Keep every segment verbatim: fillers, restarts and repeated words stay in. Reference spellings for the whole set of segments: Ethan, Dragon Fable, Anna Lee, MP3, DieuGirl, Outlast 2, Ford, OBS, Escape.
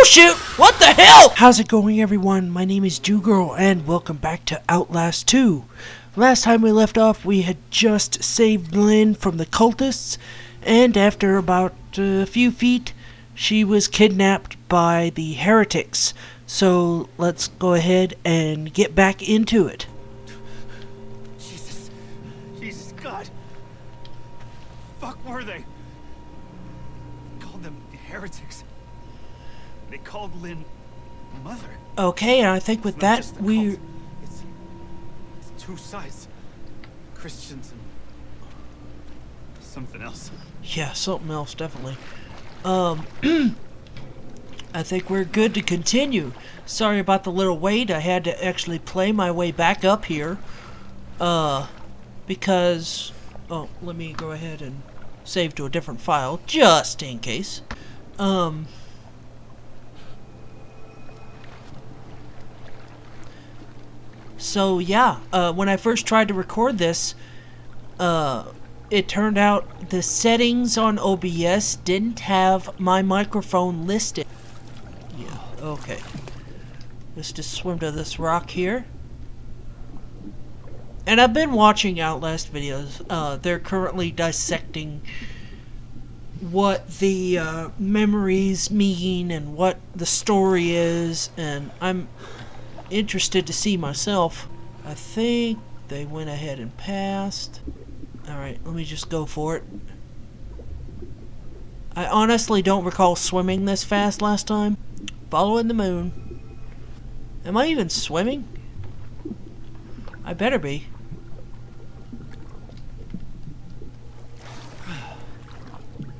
Oh shoot! What the hell? How's it going, everyone? My name is DieuGirl and welcome back to Outlast two. Last time we left off, we had just saved Lynn from the cultists, and after about a few feet, she was kidnapped by the heretics. So let's go ahead and get back into it. Jesus. Jesus, God. Fuck were they? Called them heretics. They called Lynn mother. Okay, and I think with that we cult. It's, it's two sides. Christians and something else. Yeah, something else definitely. Um I think we're good to continue. Sorry about the little wait. I had to actually play my way back up here. Uh because oh, let me go ahead and save to a different file just in case. Um So yeah, uh, when I first tried to record this, uh, it turned out the settings on O B S didn't have my microphone listed. Yeah, okay. Let's just swim to this rock here. And I've been watching Outlast videos. Uh, they're currently dissecting what the uh, memories mean and what the story is, and I'm interested to see myself. I think they went ahead and passed. Alright, let me just go for it. I honestly don't recall swimming this fast last time. Following the moon. Am I even swimming? I better be.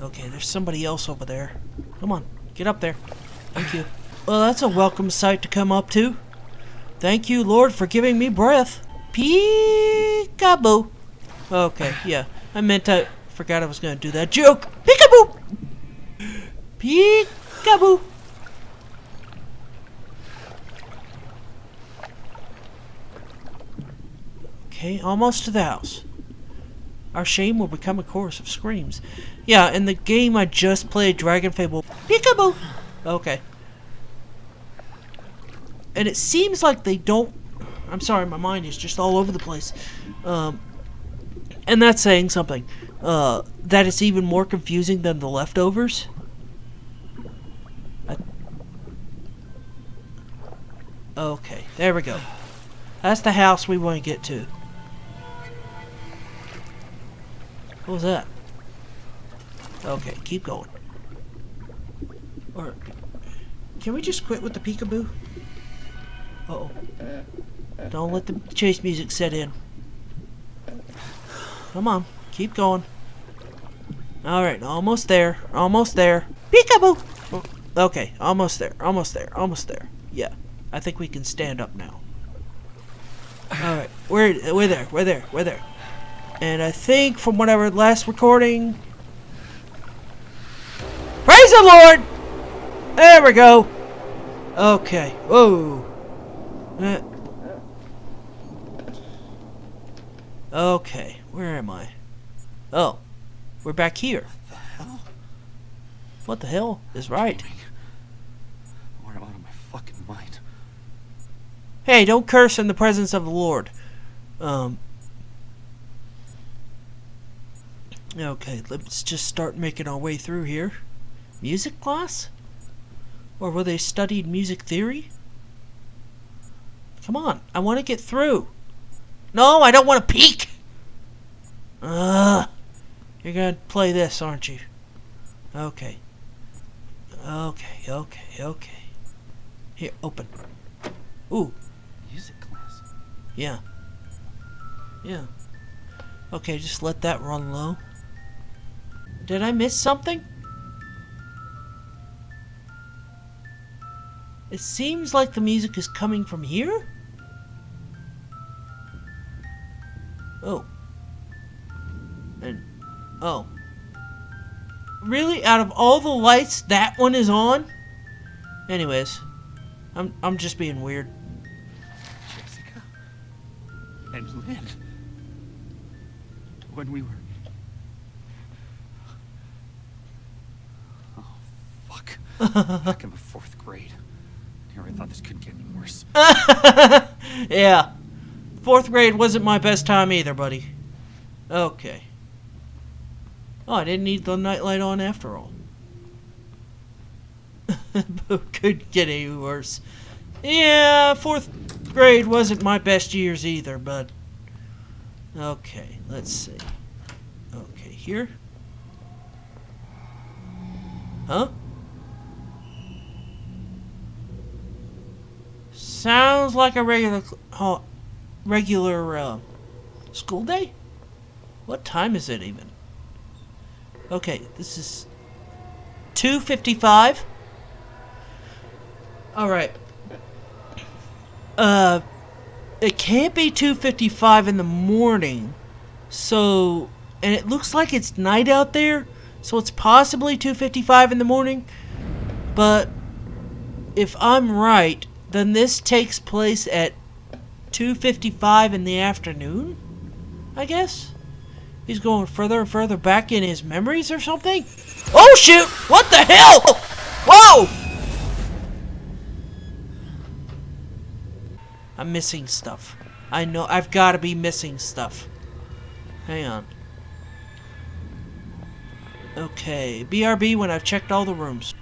Okay, there's somebody else over there. Come on, get up there. Thank you. Well, that's a welcome sight to come up to. Thank you, Lord, for giving me breath. Peekaboo. Okay, yeah. I meant I forgot I was going to do that joke. Peekaboo. Peekaboo. Okay, almost to the house. Our shame will become a chorus of screams. Yeah, in the game I just played, Dragon Fable. Peekaboo. Okay. And it seems like they don't... I'm sorry, my mind is just all over the place. Um, and that's saying something. Uh, that is even more confusing than The Leftovers. I... Okay, there we go. That's the house we want to get to. What was that? Okay, keep going. Or... Can we just quit with the peekaboo? Uh-oh. Don't let the chase music set in. Come on. Keep going. Alright, almost there. Almost there. Peekaboo! Okay, almost there. Almost there. Almost there. Yeah. I think we can stand up now. Alright. We're, we're there. We're there. We're there. And I think from whatever last recording... Praise the Lord! There we go! Okay. Whoa. Okay, where am I? Oh, we're back here. What the hell? What the hell is right? Where am I out of my fucking mind? Hey, don't curse in the presence of the Lord. Um. Okay, let's just start making our way through here. Music class? Or were they studied music theory? Come on, I want to get through. No, I don't want to peek. Ugh. You're going to play this, aren't you? Okay. Okay, okay, okay. Here, open. Ooh. Music class. Yeah. Yeah. Okay, just let that run low. Did I miss something? It seems like the music is coming from here? Oh. And, oh. Really? Out of all the lights, that one is on? Anyways. I'm, I'm just being weird. Jessica? And Lynn? When we were... Oh, fuck. Back in the fourth grade. I never thought this couldn't get any worse. Yeah. Fourth grade wasn't my best time either, buddy. Okay. Oh, I didn't need the nightlight on after all. But could get any worse. Yeah, fourth grade wasn't my best years either, but... Okay, let's see. Okay, here. Huh? Sounds like a regular uh, regular uh, school day? What time is it even? Okay, this is two fifty-five. All right. Uh it can't be two fifty-five in the morning. So, and it looks like it's night out there, so it's possibly two fifty-five in the morning. But if I'm right, then this takes place at two fifty-five in the afternoon, I guess. He's going further and further back in his memories or something. Oh shoot! What the hell? Whoa! I'm missing stuff. I know I've got to be missing stuff. Hang on. Okay, B R B when I've checked all the rooms.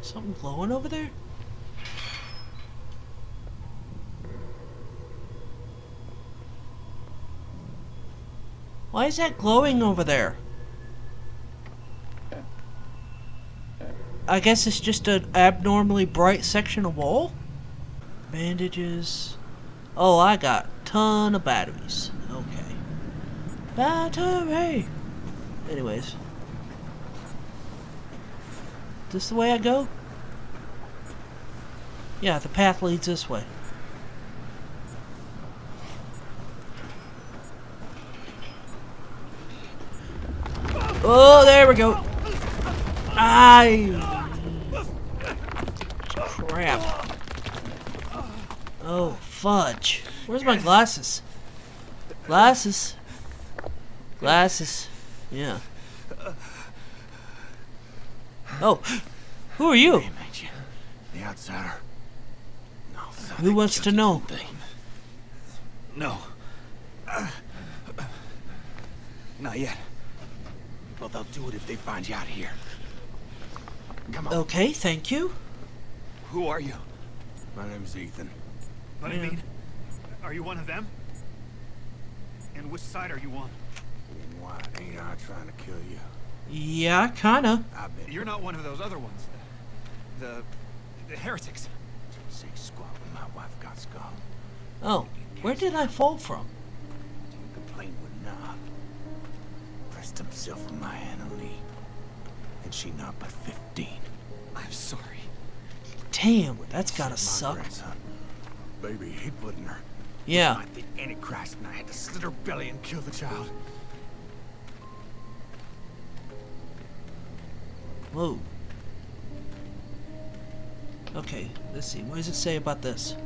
Something glowing over there? Why is that glowing over there? I guess it's just an abnormally bright section of wall? Bandages... Oh, I got a ton of batteries. Okay. Battery! Anyways. This the way I go? Yeah, the path leads this way. Oh, there we go. Ah, crap. Oh, fudge. Where's my glasses? Glasses. Glasses. Yeah. Oh, who are you? The outsider. Who wants to know? No. Uh, not yet. Well, they'll do it if they find you out here. Come on. Okay, thank you. Who are you? My name's Ethan. What do you mean? Are you one of them? And which side are you on? And why ain't I trying to kill you? Yeah, kinda. You're not one of those other ones. The, the heretics. Say squat when my wife got skull. Oh, where did I fall from? Didn't complain with nah. Pressed himself on my Anna Lee. And she not but fifteen. I'm sorry. Damn, that's gotta suck. Baby, he put in her. Yeah. I think Antichrist and I had to slit her belly and kill the child. Whoa. Okay, let's see. What does it say about this?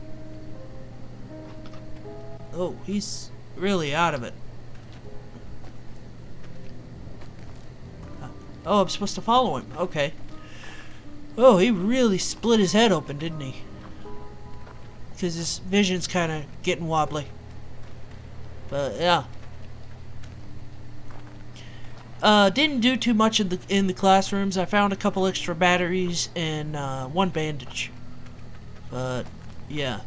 Oh, he's really out of it. Oh, I'm supposed to follow him. Okay. Oh, he really split his head open, didn't he? Because his vision's kind of getting wobbly. But, yeah. Uh, didn't do too much in the in the classrooms. I found a couple extra batteries and uh, one bandage. But yeah.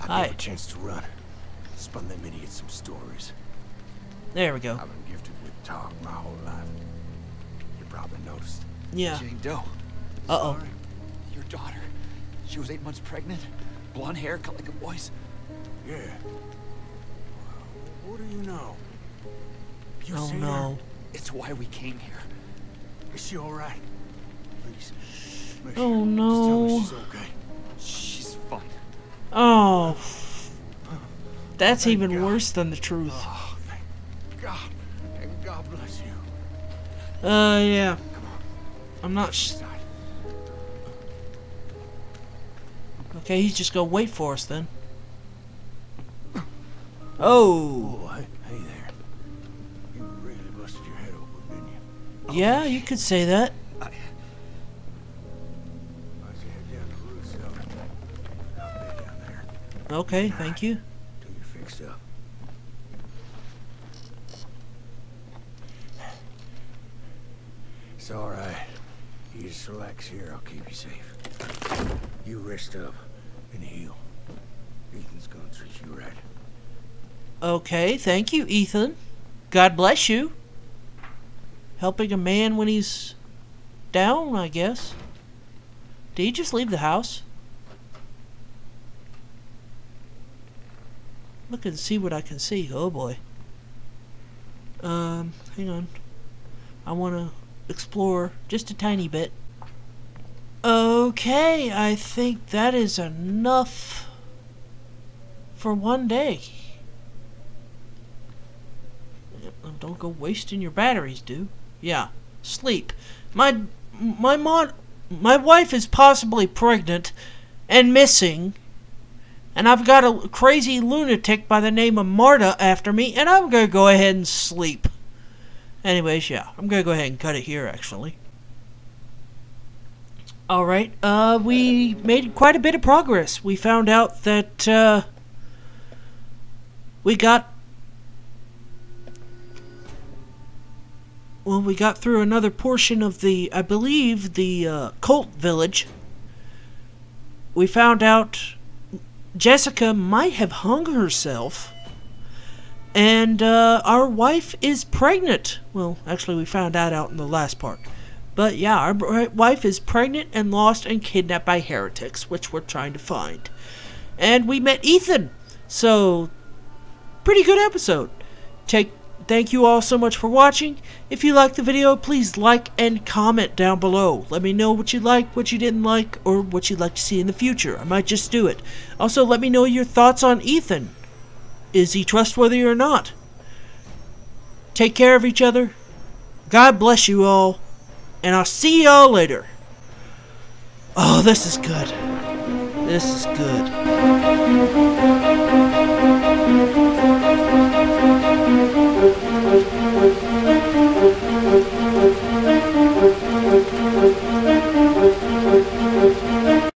I got a chance to run. Spun them idiots some stories. There we go. I've been gifted with talk my whole life. You probably noticed. Yeah. Jane Doe. Uh oh. Sorry. Your daughter. She was eight months pregnant. Blonde hair, cut like a boy's. Yeah. What do you know? You oh, no. It's why we came here. Is she all right? Please. Make oh, sure. no. Just tell me she's okay. She's fine. Oh. That's thank even God. Worse than the truth. Oh, thank God. And God bless you. Uh, yeah. Come on. I'm not... Sh Okay, he's just gonna wait for us then. Oh! Hey, hey there. You really busted your head open, didn't you? Oh, yeah, you could say that. I, I should head down to the roots, though. I'll be down there. Okay, thank you. Till you're fixed up. It's alright. You just relax here, I'll keep you safe. You rest up and heal. Ethan's gonna treat you right. Okay, thank you, Ethan. God bless you. Helping a man when he's down, I guess. Did he just leave the house? Look and see what I can see. Oh boy. Um, hang on. I wanna explore just a tiny bit. Okay, I think that is enough for one day. Don't go wasting your batteries, dude. Yeah, sleep. My my mod, my wife is possibly pregnant and missing, and I've got a crazy lunatic by the name of Marta after me, and I'm gonna go ahead and sleep. Anyways, yeah, I'm gonna go ahead and cut it here, actually. All right, uh, we made quite a bit of progress. We found out that uh, we got. Well, we got through another portion of the, I believe, the uh, cult village. We found out Jessica might have hung herself. And uh, our wife is pregnant. Well, actually, we found that out in the last part. But yeah, our wife is pregnant and lost and kidnapped by heretics, which we're trying to find. And we met Ethan. So, pretty good episode. Take Thank you all so much for watching. If you liked the video, please like and comment down below. Let me know what you liked, what you didn't like, or what you'd like to see in the future. I might just do it. Also, let me know your thoughts on Ethan. Is he trustworthy or not? Take care of each other. God bless you all. And I'll see y'all later. Oh, this is good. This is good.